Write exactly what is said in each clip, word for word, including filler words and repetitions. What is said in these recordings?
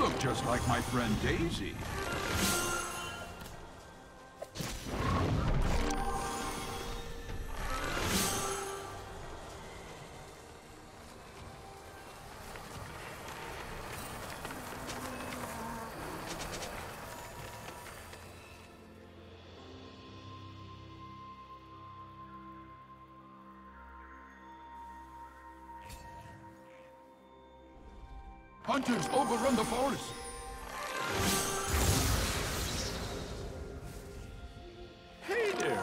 look just like my friend Daisy. Hunters overrun the forest. Hey there.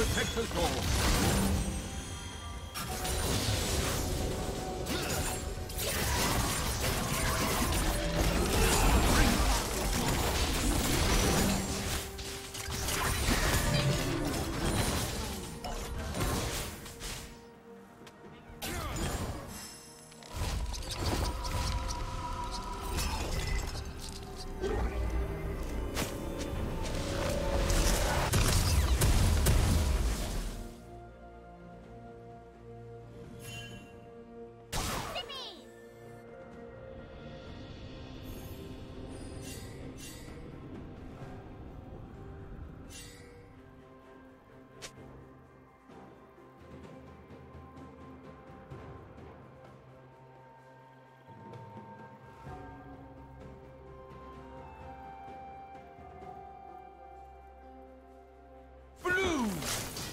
First blood. Protect us all.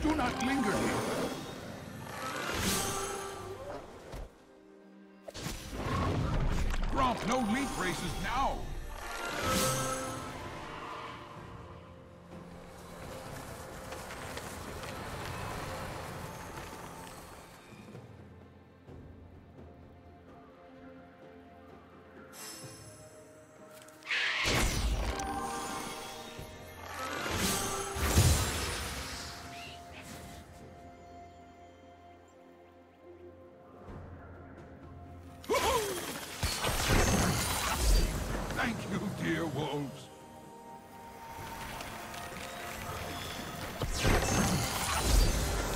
Do not linger here. Gromp, no leap races now. Dear wolves.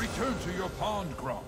Return to your pond, Gromp.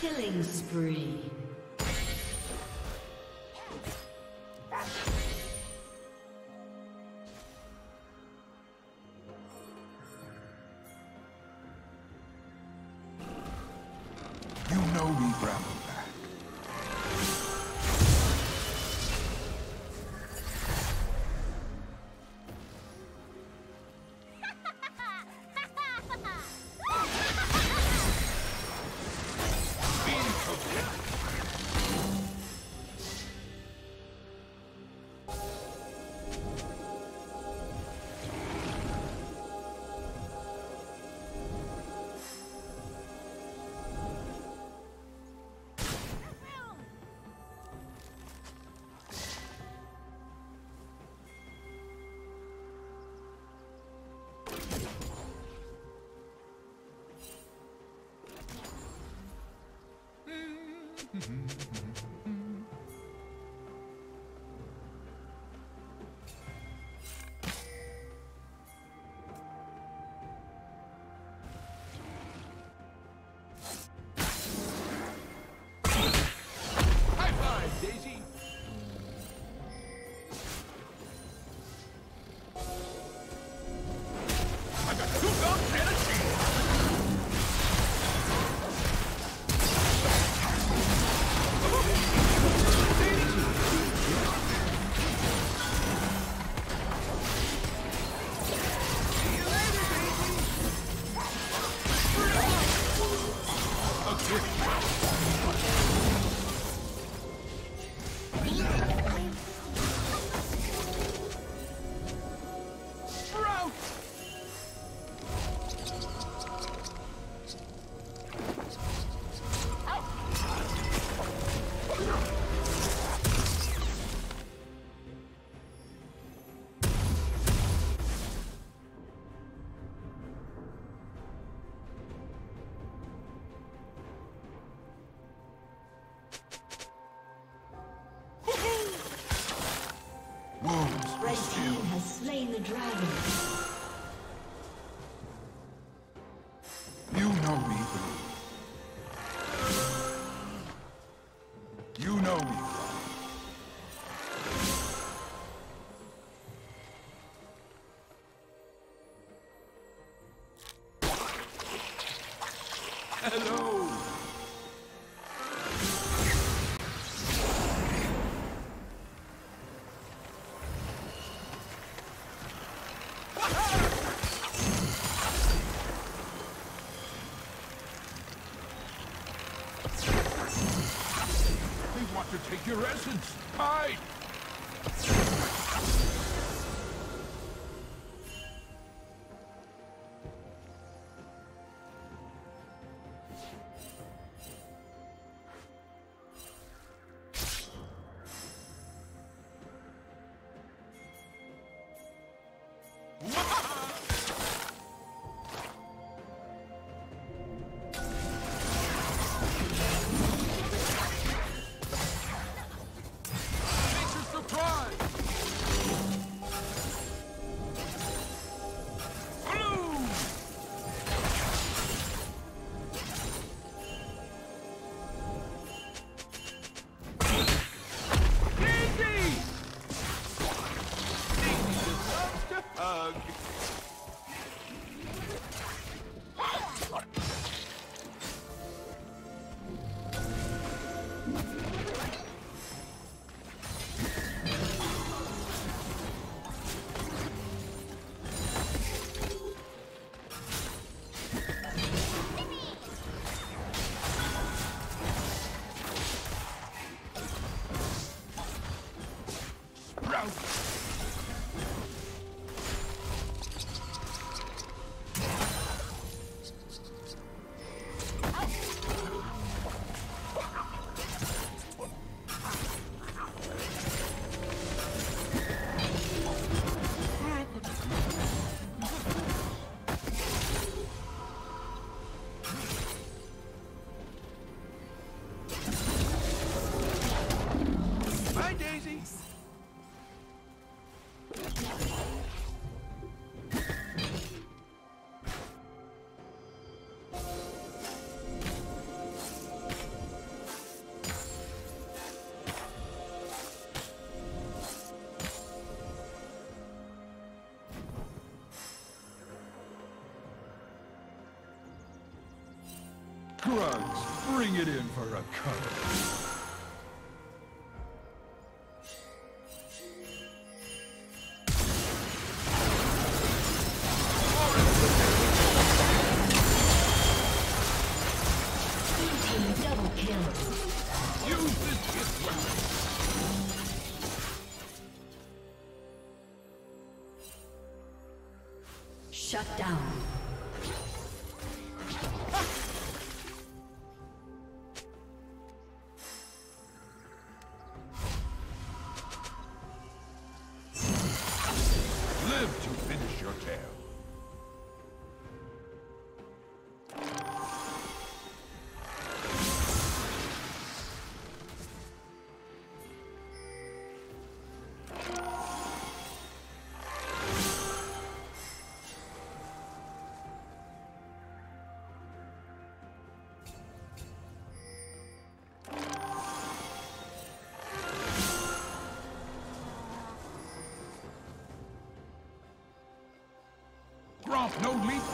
Killing spree. Hello! They want to take your essence! Hide! Surprise! drugs. Bring it in for a cut. Shut down. No leap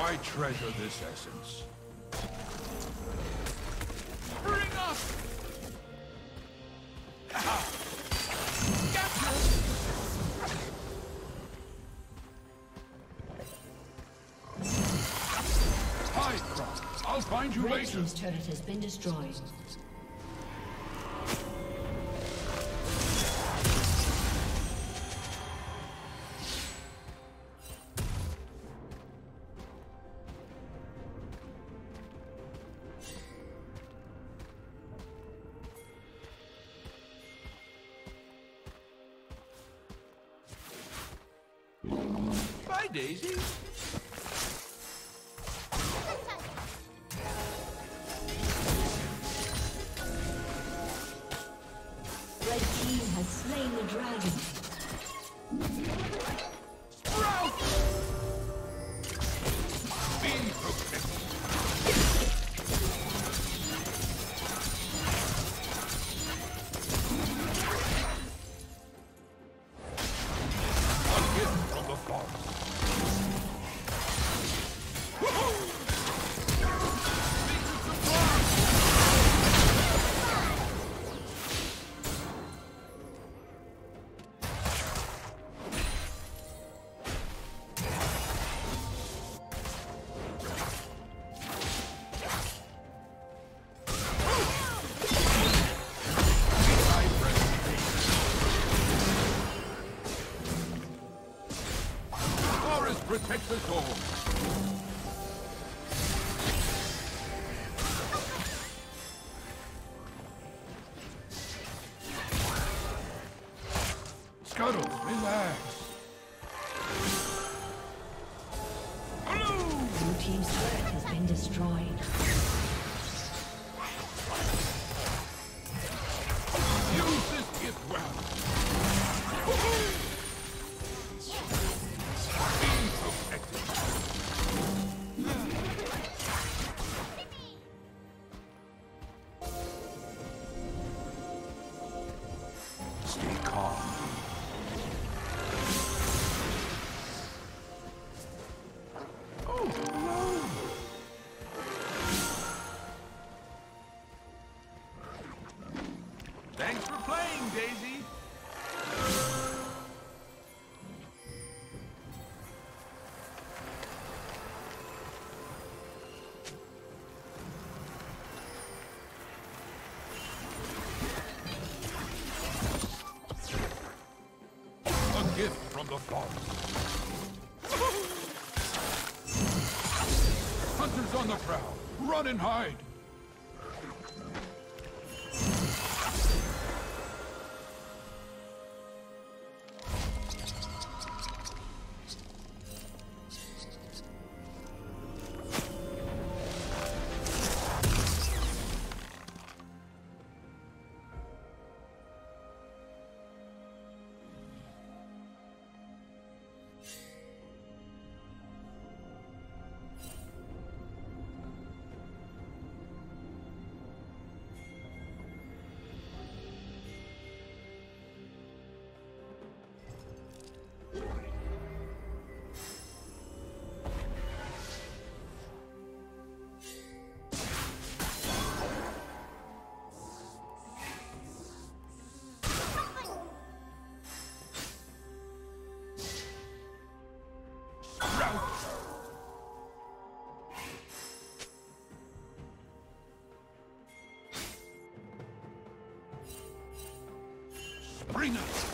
I treasure this essence. Bring us! Hide from! I'll find you later! Red Team's turret has been destroyed. Daisy. Red Team has slain the dragon. Protect the gold. Thanks for playing, Daisy! A gift from the forest. Hunters on the prowl! Run and hide! Very nice.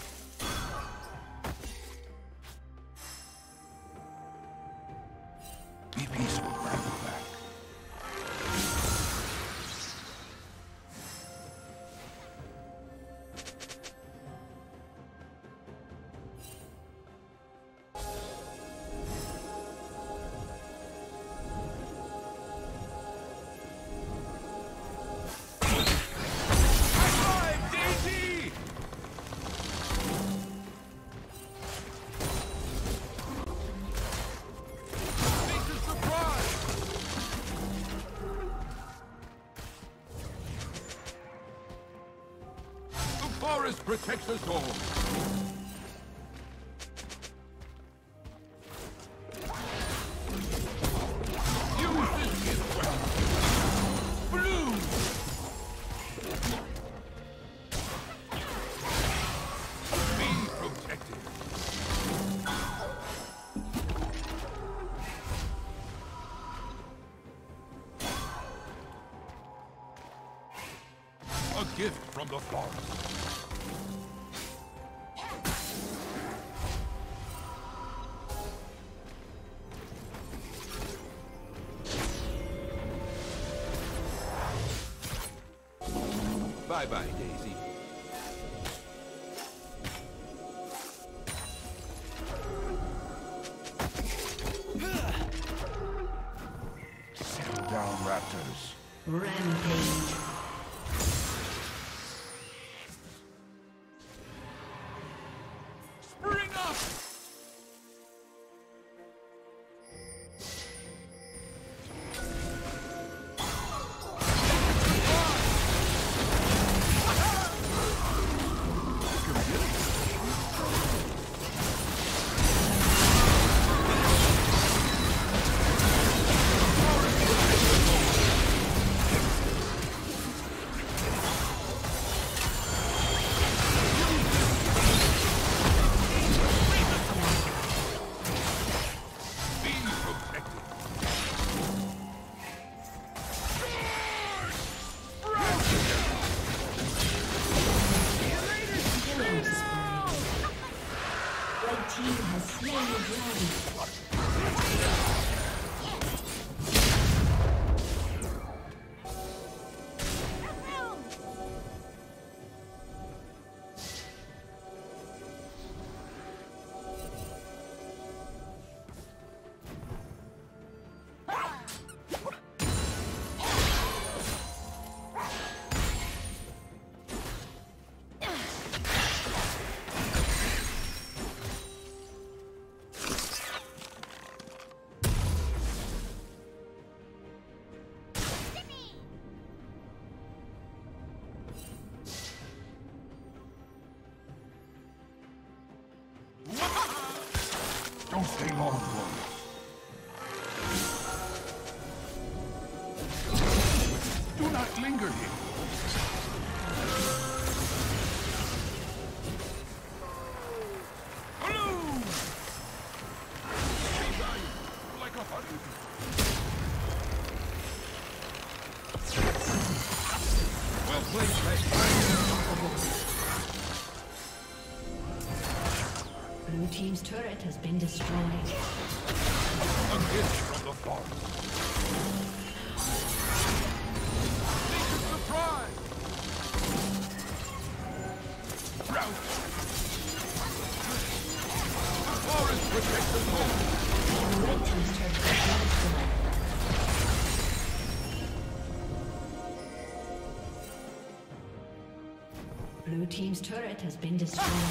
Be peaceful, Razorback. Forest protects us all. Use this gift well. Blue! Be protected. A gift from the forest. Bye-bye, Daisy. Settle down, raptors. Rampage. Spring up! Don't stay long, boy. Do not linger here. Hello! She died like a honey. Well played, mate. Blue team's turret has been destroyed. A gift from the forest. Take a surprise! Rout! The forest protects the home. Blue team's turret has been destroyed. Blue team's turret has been destroyed.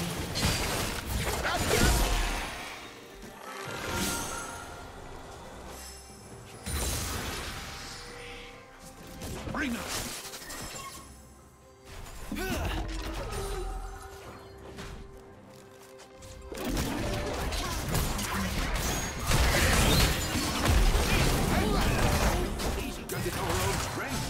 Bring us. Easy, got it all over strength.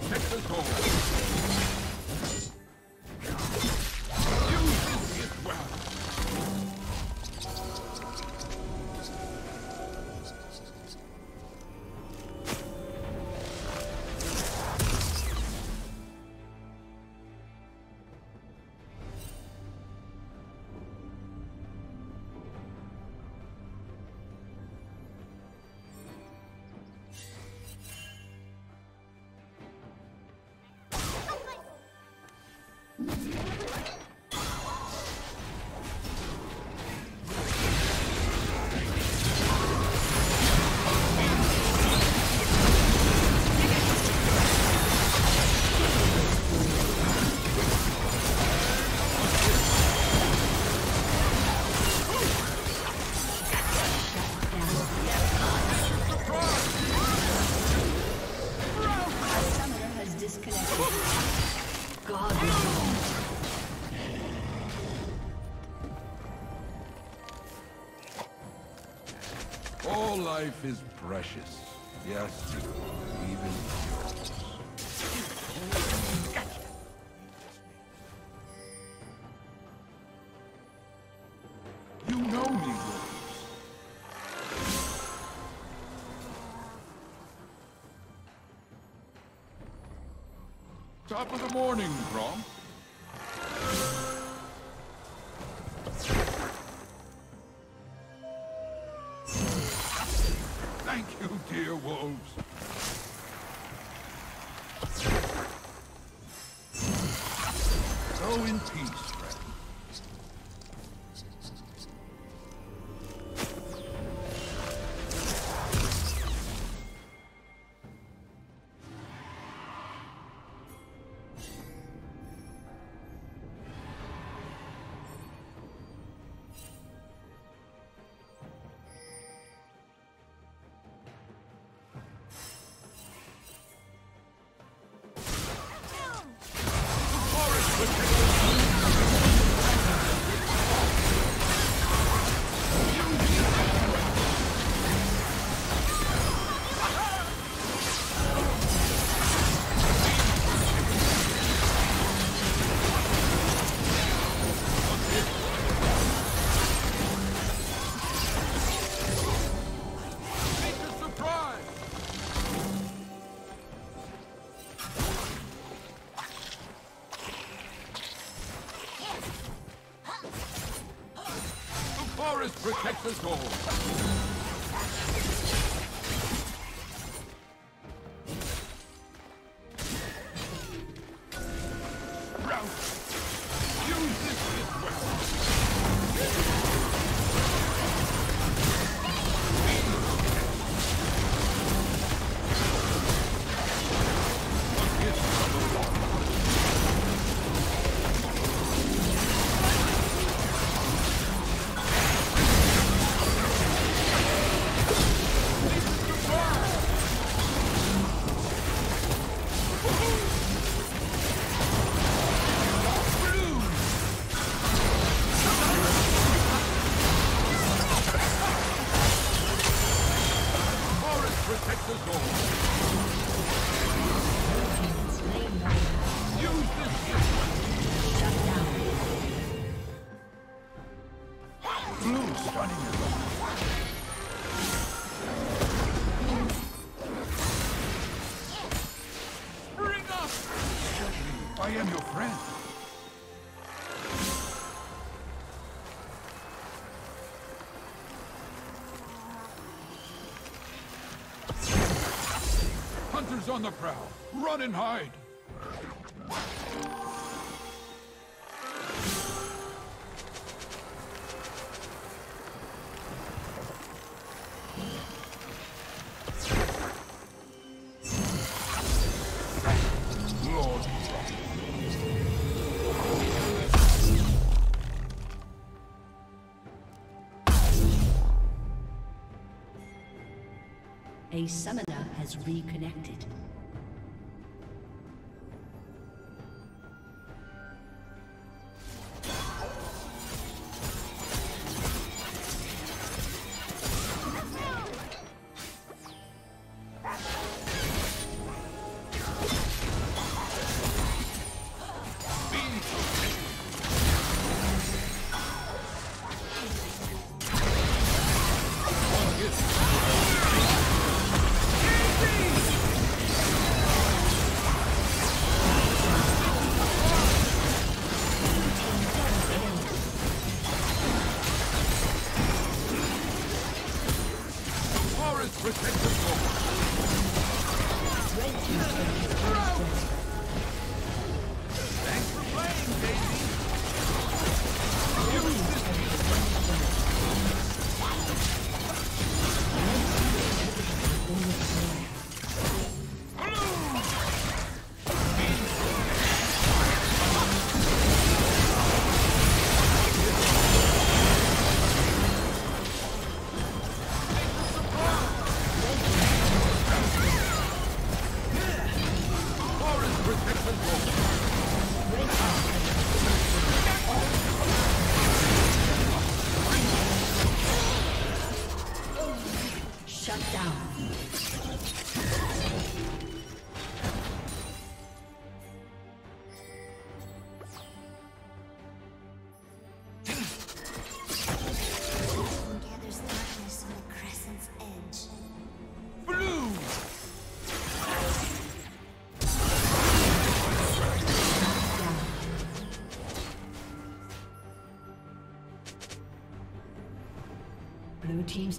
protect us all. You do it well. All life is precious, yes, even yours. Gotcha. You know me, boys. Top of the morning, Grom. Thank you, dear wolves. Go in peace, friend. Protect us all. Rout. Use this as well. I am your friend. Hunters on the prowl. Run and hide. A summoner has reconnected. Let's go! Protect the floor. Red team's turret has been destroyed. Thanks for playing, Daisy. Red team's turret has been destroyed. Red team's turret has been destroyed. Blue team's